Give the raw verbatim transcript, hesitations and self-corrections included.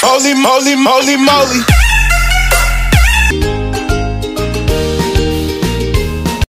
Holy moly, moly, moly.